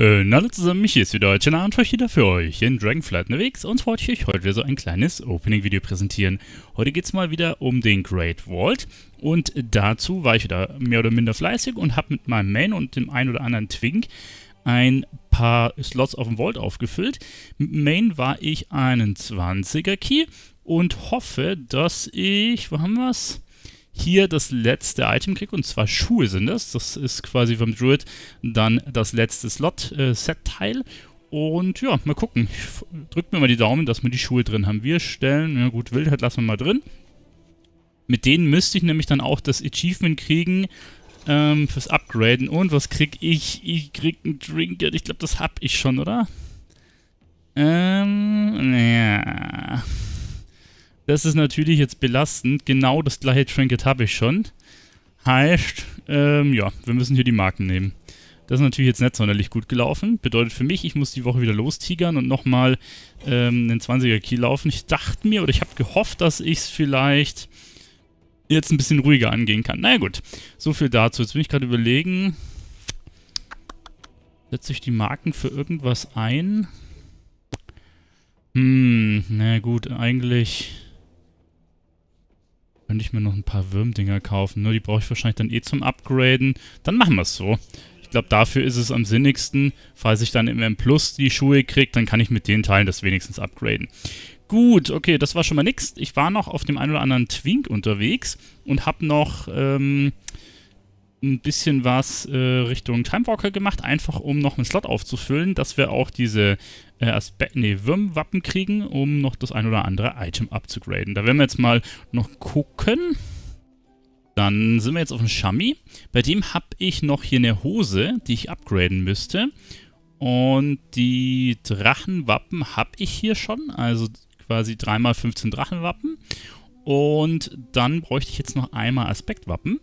Hallo zusammen, Michi ist wieder, heute Abend für euch wieder für euch in Dragonflight unterwegs und wollte ich euch heute wieder so ein kleines Opening-Video präsentieren. Heute geht es mal wieder um den Great Vault und dazu war ich wieder mehr oder minder fleißig und habe mit meinem Main und dem einen oder anderen Twink ein paar Slots auf dem Vault aufgefüllt. Mit Main war ich einen 20er-Key und hoffe, dass ich, wo haben wir es? Hier das letzte Item kriege, und zwar Schuhe sind das. Das ist quasi vom Druid dann das letzte Slot-Set-Teil. Und ja, mal gucken. Drückt mir mal die Daumen, dass wir die Schuhe drin haben. Wir stellen, ja gut, Wildheit lassen wir mal drin. Mit denen müsste ich nämlich dann auch das Achievement kriegen fürs Upgraden. Und was kriege ich? Ich kriege einen Trinket. Ich glaube, das habe ich schon, oder? Naja. Das ist natürlich jetzt belastend. Genau das gleiche Trinket habe ich schon. Heißt, ja, wir müssen hier die Marken nehmen. Das ist natürlich jetzt nicht sonderlich gut gelaufen. Bedeutet für mich, ich muss die Woche wieder lostigern und nochmal einen 20er-Key laufen. Ich dachte mir, oder ich habe gehofft, dass ich es vielleicht jetzt ein bisschen ruhiger angehen kann. Naja gut, so viel dazu. Jetzt bin ich gerade überlegen, setze ich die Marken für irgendwas ein? Na gut, eigentlich könnte ich mir noch ein paar Würmdinger kaufen. Nur die brauche ich wahrscheinlich dann eh zum Upgraden. Dann machen wir es so. Ich glaube, dafür ist es am sinnigsten. Falls ich dann im M+ die Schuhe kriege, dann kann ich mit den Teilen das wenigstens upgraden. Gut, okay, das war schon mal nix. Ich war noch auf dem einen oder anderen Twink unterwegs und habe noch ein bisschen was Richtung Timewalker gemacht, einfach um noch einen Slot aufzufüllen, dass wir auch diese Würmwappen kriegen, um noch das ein oder andere Item abzugraden. Da werden wir jetzt mal noch gucken. Dann sind wir jetzt auf dem Shami. Bei dem habe ich noch hier eine Hose, die ich upgraden müsste. Und die Drachenwappen habe ich hier schon, also quasi 3×15 Drachenwappen. Und dann bräuchte ich jetzt noch einmal Aspektwappen.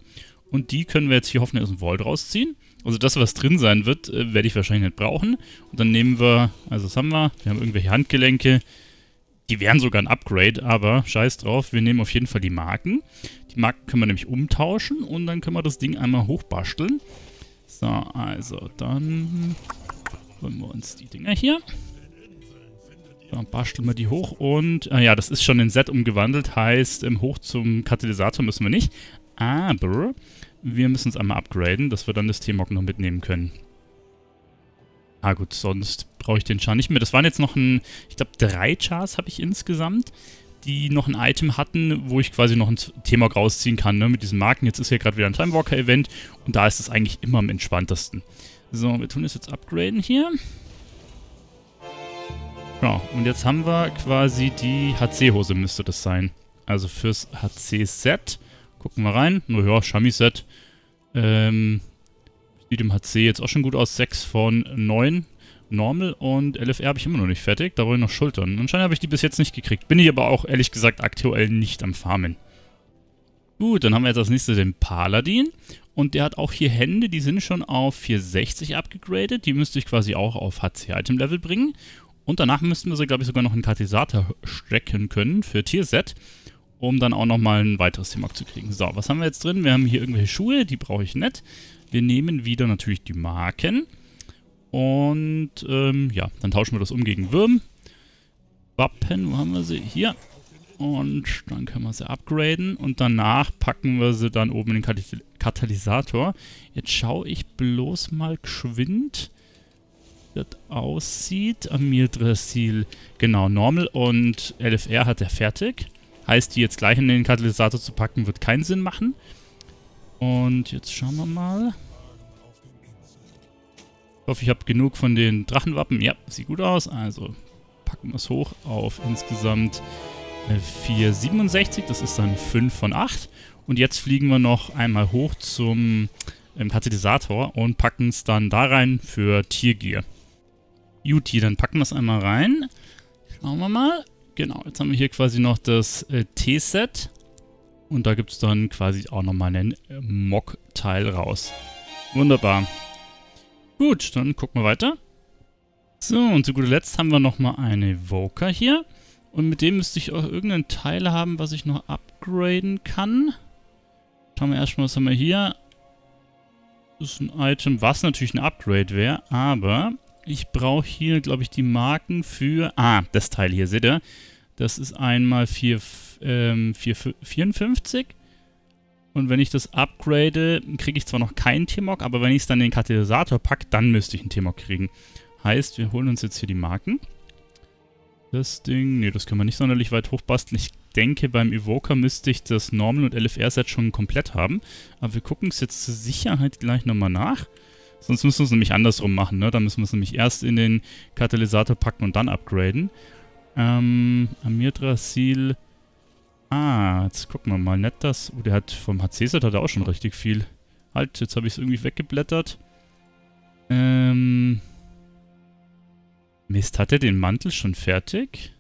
Und die können wir jetzt hier hoffentlich aus dem Vault rausziehen. Also das, was drin sein wird, werde ich wahrscheinlich nicht brauchen. Und dann nehmen wir, also das haben wir, wir haben irgendwelche Handgelenke. Die wären sogar ein Upgrade, aber scheiß drauf, wir nehmen auf jeden Fall die Marken. Die Marken können wir nämlich umtauschen und dann können wir das Ding einmal hochbasteln. So, also dann holen wir uns die Dinger hier. Dann basteln wir die hoch und, ja, das ist schon in Set umgewandelt, heißt hoch zum Katalysator müssen wir nicht. Aber wir müssen es einmal upgraden, dass wir dann das T-Mock noch mitnehmen können. Ah gut, sonst brauche ich den Char nicht mehr. Das waren jetzt noch ein, ich glaube 3 Chars habe ich insgesamt, die noch ein Item hatten, wo ich quasi noch ein T-Mock rausziehen kann, ne, mit diesen Marken. Jetzt ist ja gerade wieder ein Timewalker-Event und da ist es eigentlich immer am entspanntesten. So, wir tun das jetzt upgraden hier. Ja, und jetzt haben wir quasi die HC-Hose müsste das sein. Also fürs HC-Set. Gucken wir rein. Naja, Shami-Set. Sieht im HC jetzt auch schon gut aus. 6 von 9 Normal und LFR habe ich immer noch nicht fertig. Da brauche ich noch Schultern. Anscheinend habe ich die bis jetzt nicht gekriegt. Bin ich aber auch ehrlich gesagt aktuell nicht am Farmen. Gut, dann haben wir jetzt als nächstes den Paladin. Und der hat auch hier Hände. Die sind schon auf 460 abgegradet. Die müsste ich quasi auch auf HC-Item-Level bringen. Und danach müssten wir sie, glaube ich, sogar noch einen Katalysator stecken können für Tier-Set, um dann auch nochmal ein weiteres Thema zu kriegen. So, was haben wir jetzt drin? Wir haben hier irgendwelche Schuhe, die brauche ich nicht. Wir nehmen wieder natürlich die Marken. Und, ja, dann tauschen wir das um gegen Würmwappen. Wo haben wir sie? Hier. Und dann können wir sie upgraden. Und danach packen wir sie dann oben in den Katalysator. Jetzt schaue ich bloß mal geschwind, wie das aussieht. Amirdrassil, genau, Normal und LFR hat er fertig. Heißt, die jetzt gleich in den Katalysator zu packen, wird keinen Sinn machen. Und jetzt schauen wir mal. Ich hoffe, ich habe genug von den Drachenwappen. Ja, sieht gut aus. Also packen wir es hoch auf insgesamt 467. Das ist dann 5 von 8. Und jetzt fliegen wir noch einmal hoch zum Katalysator und packen es dann da rein für Tiergier. Juti, dann packen wir es einmal rein. Schauen wir mal. Genau, jetzt haben wir hier quasi noch das T-Set und da gibt es dann quasi auch nochmal einen Mock-Teil raus. Wunderbar. Gut, dann gucken wir weiter. So, und zu guter Letzt haben wir nochmal einen Evoker hier und mit dem müsste ich auch irgendeinen Teil haben, was ich noch upgraden kann. Schauen wir erstmal, was haben wir hier. Das ist ein Item, was natürlich ein Upgrade wäre, aber Ich brauche hier, glaube ich, die Marken für... Ah, das Teil hier, seht ihr? Das ist einmal 54. Und wenn ich das upgrade, kriege ich zwar noch keinen T-Mock, aber wenn ich es dann in den Katalysator packe, dann müsste ich einen T-Mock kriegen. Heißt, wir holen uns jetzt hier die Marken. Das Ding... Ne, das können wir nicht sonderlich weit hochbasteln. Ich denke, beim Evoker müsste ich das Normal- und LFR-Set schon komplett haben. Aber wir gucken es jetzt zur Sicherheit gleich nochmal nach. Sonst müssen wir es nämlich andersrum machen, ne? Da müssen wir es nämlich erst in den Katalysator packen und dann upgraden. Amirdrassil... Ah, jetzt gucken wir mal. Nett das... Oh, der hat vom HC-Set hat er auch schon richtig viel. Halt, jetzt habe ich es irgendwie weggeblättert. Mist, hat er den Mantel schon fertig?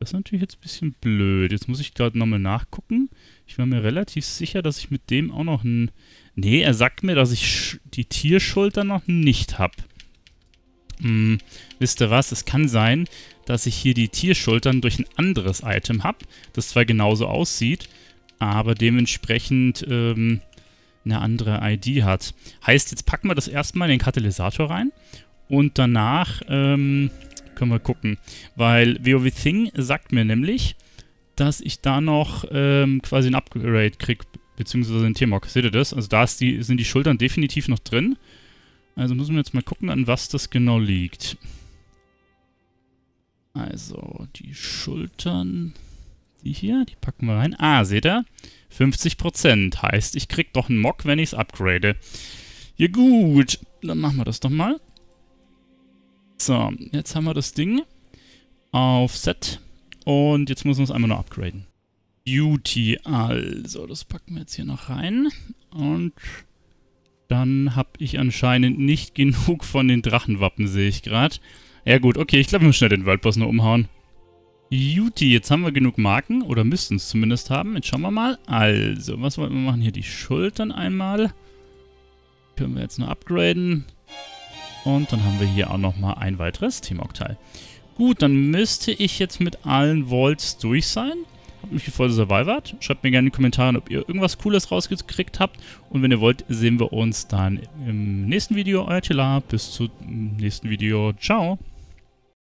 Das ist natürlich jetzt ein bisschen blöd. Jetzt muss ich gerade nochmal nachgucken. Ich war mir relativ sicher, dass ich mit dem auch noch ein... Nee, er sagt mir, dass ich die Tierschultern noch nicht habe. Wisst ihr was? Es kann sein, dass ich hier die Tierschultern durch ein anderes Item habe, das zwar genauso aussieht, aber dementsprechend eine andere ID hat. Heißt, jetzt packen wir das erstmal in den Katalysator rein und danach... können wir gucken, weil WoW Thing sagt mir nämlich, dass ich da noch quasi ein Upgrade kriege, beziehungsweise ein T-Mock. Seht ihr das? Also da ist sind die Schultern definitiv noch drin. Also müssen wir jetzt mal gucken, an was das genau liegt. Also die Schultern, die hier, die packen wir rein. Ah, seht ihr? 50% heißt, ich krieg doch einen Mock, wenn ich es upgrade. Ja gut, dann machen wir das doch mal. So, jetzt haben wir das Ding auf Set und jetzt müssen wir es einmal noch upgraden. Beauty, also das packen wir jetzt hier noch rein und dann habe ich anscheinend nicht genug von den Drachenwappen, sehe ich gerade. Ja gut, okay, ich glaube, wir müssen schnell den Worldboss nur umhauen. Beauty, jetzt haben wir genug Marken oder müssten es zumindest haben. Jetzt schauen wir mal. Also, was wollten wir machen? Hier die Schultern einmal. Können wir jetzt noch upgraden. Und dann haben wir hier auch nochmal ein weiteres Team Octal. Gut, dann müsste ich jetzt mit allen Vaults durch sein. Hat mich gefreut, dass ihr dabei wart. Schreibt mir gerne in die Kommentare, ob ihr irgendwas Cooles rausgekriegt habt. Und wenn ihr wollt, sehen wir uns dann im nächsten Video. Euer Telar. Bis zum nächsten Video. Ciao.